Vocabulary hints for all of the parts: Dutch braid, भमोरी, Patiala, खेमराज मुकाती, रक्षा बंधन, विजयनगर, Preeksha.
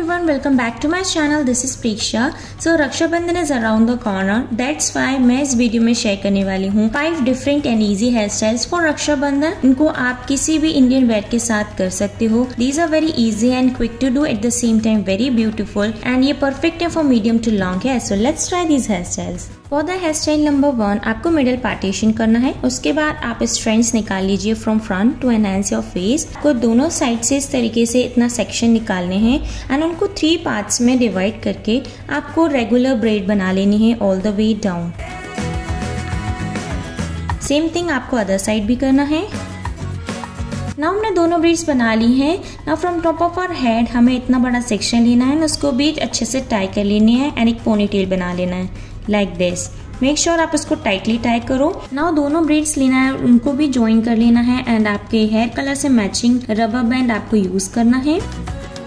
everyone, welcome back to my channel. This is Preeksha. So रक्षा बंधन is around the corner. That's why मैं इस video में share करने वाली हूँ 5 different and easy hairstyles for रक्षा बंधन. इनको आप किसी भी इंडियन वेयर के साथ कर सकते हो. These are very easy and quick to do, at the same time very beautiful, and ये perfect है for medium to long hair. So let's try these hairstyles. For the hairstyle number 1, आपको middle partition करना है. उसके बाद आप strands निकाल लीजिए from front to enhance your face. को दोनों साइड से इस तरीके से इतना सेक्शन निकालने हैं एंड उनको 3 पार्ट्स में डिवाइड करके आपको रेगुलर ब्रेड बना लेनी है all the way down. Same thing आपको अदर साइड भी करना है. नाउ हमने दोनों ब्रेड्स बना ली हैं. Now from top of our head हमें इतना बड़ा सेक्शन लेना है और उसको भी अच्छे से टाई कर लेनी है एंड एक पोनीटेल बना लेना है लाइक दिस. मेक श्योर आप इसको टाइटली टाई करो. नाउ दोनों ब्रेड्स लेना है, उनको भी ज्वाइन कर लेना है एंड आपके हेयर कलर से मैचिंग रबर बैंड आपको यूज करना है.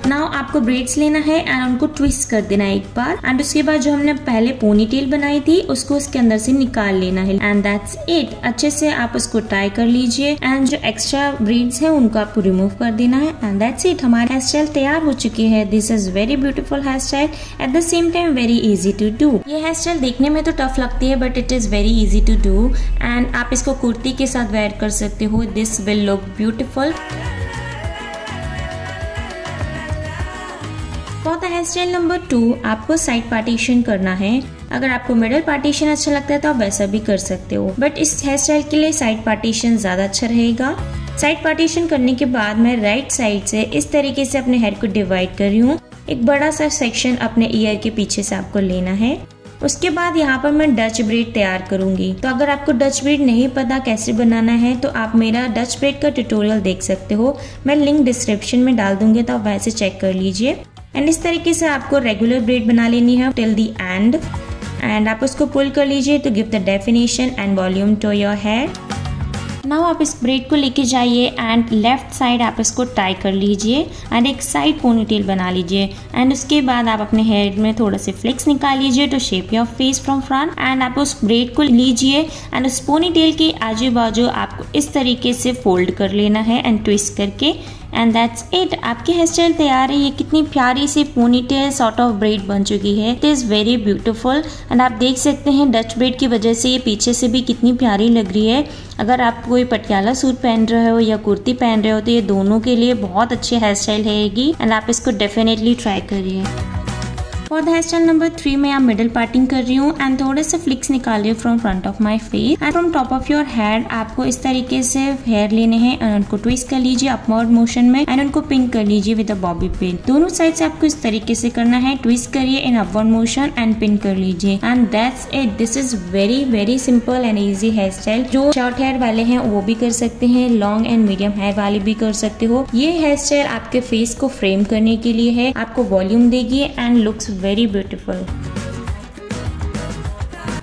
नाउ आपको ब्रेड्स लेना है एंड उनको ट्विस्ट कर देना है एक बार एंड उसके बाद जो हमने पहले पोनीटेल बनाई थी उसको इसके अंदर से निकाल लेना है एंड दैट्स इट. अच्छे से आप उसको टाई कर लीजिए एंड जो एक्स्ट्रा ब्रेड्स हैं उनको आपको रिमूव कर देना है एंड दैट्स इट. हमारा हेयर स्टाइल तैयार हो चुकी है. This is very beautiful hair style, at the same time very easy to do. ये हेयर स्टाइल देखने में तो टफ लगती है but it is very easy to do and आप इसको कुर्ती के साथ वेयर कर सकते हो. This will look beautiful. For the hair style number 2 आपको साइड पार्टीशन करना है. अगर आपको मिडल पार्टीशन अच्छा लगता है तो आप वैसा भी कर सकते हो बट इस हेयर स्टाइल के लिए साइड पार्टीशन ज्यादा अच्छा रहेगा. साइड पार्टीशन करने के बाद मैं राइट साइड से इस तरीके से अपने हेयर को डिवाइड कर रही हूँ. एक बड़ा सा सेक्शन अपने ईयर के पीछे से आपको लेना है. उसके बाद यहाँ पर मैं डच ब्रेड तैयार करूंगी. तो अगर आपको डच ब्रेड नहीं पता कैसे बनाना है तो आप मेरा डच ब्रेड का ट्यूटोरियल देख सकते हो. मैं लिंक डिस्क्रिप्शन में डाल दूंगी तो आप वैसे चेक कर लीजिए. एंड इस तरीके से आपको रेगुलर ब्रेड बना लेनी है टिल दी एंड एंड आप उसको पुल कर लीजिए तो give the definition and volume to your hair. Now आप इस ब्रेड को लेके जाइए एंड लेफ्ट साइड आप इसको टाई कर लीजिए एंड एक साइड पोनीटेल बना लीजिए एंड उसके बाद आप अपने हेयर में थोड़ा से फ्लेक्स निकाल लीजिए to shape your face from front and आप उस ब्रेड को लीजिए एंड उस पोनीटेल के आजू बाजू आपको इस तरीके से फोल्ड कर लेना है एंड ट्विस्ट करके एंड दैट्स इट. आपकी हेयर स्टाइल तैयार है. ये कितनी प्यारी सी पोनीटेल सॉर्ट ऑफ ब्रेड बन चुकी है. It is very beautiful and आप देख सकते हैं डच ब्रेड की वजह से ये पीछे से भी कितनी प्यारी लग रही है. अगर आप कोई पटियाला सूट पहन रहे हो या कुर्ती पहन रहे हो तो ये दोनों के लिए बहुत अच्छी हेयर स्टाइल रहेगी एंड आप इसको डेफिनेटली ट्राई करिए. For the hair style number 3 में आप मिडल पार्टिंग कर रही हूँ एंड थोड़े से फ्लिक्स निकाल रही हूँ from front of my face and from top of your head आपको इस तरीके से हेयर लेने हैं एंड उनको ट्विस्ट कर लीजिए अपवर्ड मोशन में एंड उनको पिन कर लीजिए विद अ बॉबी पिन. दोनों साइड से आपको इस तरीके से करना है. ट्विस्ट करिए in upward motion and pin कर लीजिए and that's it. This is very very simple and easy hair style. जो शॉर्ट हेयर वाले हैं वो भी कर सकते हैं, लॉन्ग एंड मीडियम हेयर वाले भी कर सकते हो. ये हेयर स्टाइल आपके फेस को फ्रेम करने के लिए है, आपको वॉल्यूम देगी and looks very beautiful.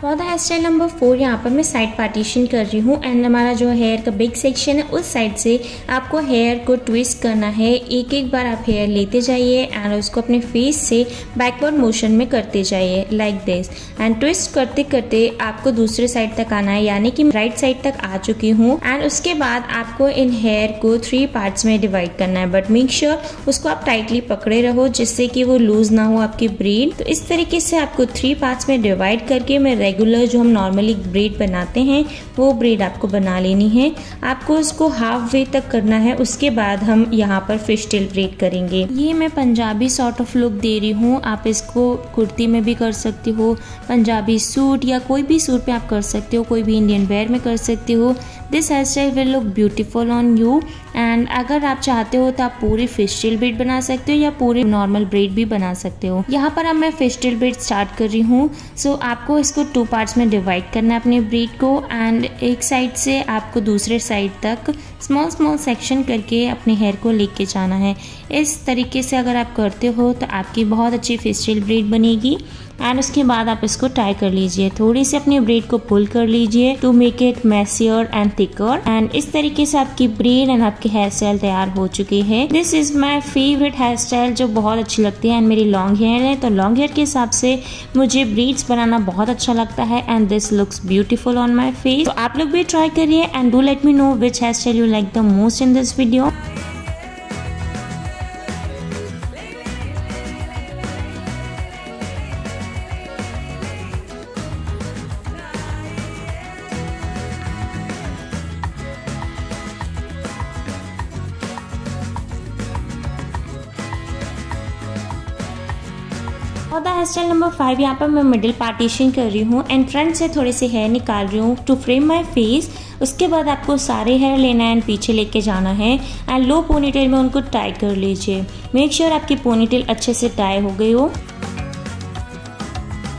For the hair style number 4 यहाँ पर मैं साइड पार्टीशन कर रही हूँ एंड हमारा जो हेयर का बिग सेक्शन है उस साइड से आपको हेयर को ट्विस्ट करना है. एक एक बार आप हेयर लेते जाइए एंड उसको अपने फेस से बैकवर्ड मोशन में करते जाइए लाइक दिस एंड ट्विस्ट करते करते आपको दूसरे साइड तक आना है, यानी कि राइट साइड तक आ चुकी हूँ एंड उसके बाद आपको इन हेयर को 3 पार्ट्स में डिवाइड करना है बट मेक श्योर उसको आप टाइटली पकड़े रहो जिससे कि वो लूज ना हो आपकी ब्रेड. तो इस तरीके से आपको 3 पार्ट्स में डिवाइड करके मैं रेगुलर जो हम नॉर्मली ब्रेड बनाते हैं वो ब्रेड आपको बना लेनी है. आपको उसको हाफ वे तक करना है. उसके बाद हम यहाँ पर फिश टेल ब्रेड करेंगे. ये मैं पंजाबी सॉर्ट ऑफ लुक दे रही हूँ. आप इसको कुर्ती में भी कर सकते हो, पंजाबी सूट या कोई भी सूट पे आप कर सकते हो, कोई भी इंडियन वेयर में कर सकते हो. This hair style will look beautiful on you and अगर आप चाहते हो तो आप पूरी फिश टेल ब्रेड बना सकते हो या पूरी नॉर्मल ब्रेड भी बना सकते हो. यहाँ पर अब मैं फिश टेल ब्रेड स्टार्ट कर रही हूँ. सो आपको इसको 2 पार्ट्स में डिवाइड करना है अपने ब्रेड को एंड एक साइड से आपको दूसरे साइड तक स्मॉल स्मॉल सेक्शन करके अपने हेयर को लेके जाना है. इस तरीके से अगर आप करते हो तो आपकी बहुत अच्छी फेशियल ब्रेड बनेगी एंड उसके बाद आप इसको टाई कर लीजिए. थोड़ी सी अपनी ब्रेड को पुल कर लीजिए to make it messier and thicker and इस तरीके से आपकी ब्रेड एंड आपकी हेयर स्टाइल तैयार हो चुकी है. This is my favourite hair style जो बहुत अच्छी लगती है एंड मेरी लॉन्ग हेयर है तो लॉन्ग हेयर के हिसाब से मुझे ब्रेड्स बनाना बहुत अच्छा लगता है and this looks beautiful on my face. तो आप लोग भी ट्राई करिए and do let me know which hair style you like the most in this video. और द हेयर स्टाइल नंबर 5, यहाँ पर मैं मिडिल पार्टीशन कर रही हूँ एंड फ्रंट से थोड़े से हेयर निकाल रही हूँ टू फ्रेम माय फेस। उसके बाद आपको सारे हेयर लेना है एंड पीछे लेके जाना है एंड लो पोनीटेल में उनको टाई कर लीजिए। मेक श्योर आपकी पोनीटेल अच्छे से टाई हो गई हो।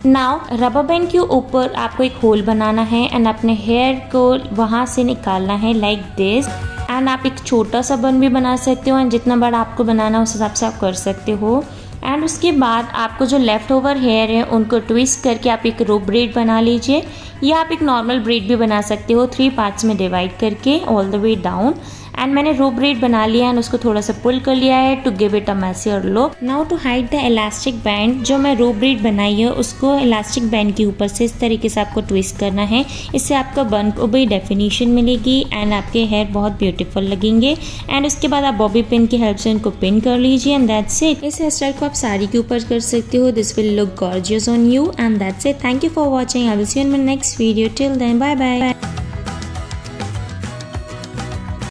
नाउ रबर बैंड के ऊपर आपको एक होल बनाना है एंड अपने हेयर को वहाँ से निकालना है लाइक दिस। एंड आप एक छोटा सा बन भी बना सकते हो एंड जितना बड़ा आपको बनाना है उस हिसाब से आप कर सकते हो। एंड उसके बाद आपको जो लेफ़्ट ओवर हेयर है उनको ट्विस्ट करके आप एक रोप ब्रेड बना लीजिए या आप एक नॉर्मल ब्रेड भी बना सकते हो 3 पार्ट्स में डिवाइड करके all the way down. And मैंने रोप ब्रेड बना लिया एंड उसको थोड़ा सा पुल कर लिया है to give it a messier look. Now to hide the elastic band, जो मैं रोप ब्रेड बनाई है उसको इलास्टिक बैंड के ऊपर से इस तरीके से आपको ट्विस्ट करना है। इससे आपका बन को भी डेफिनेशन मिलेगी एंड आपके हेयर बहुत ब्यूटीफुल लगेंगे। एंड उसके बाद आप बॉबी पिन की हेल्प से इनको पिन कर लीजिए एंड दैट्स इट। इस हेयर स्टाइल को आप साड़ी के ऊपर कर सकते हो। This will look gorgeous on you and that's it. Thank you for watching. I will see you in my next video. Till then bye bye.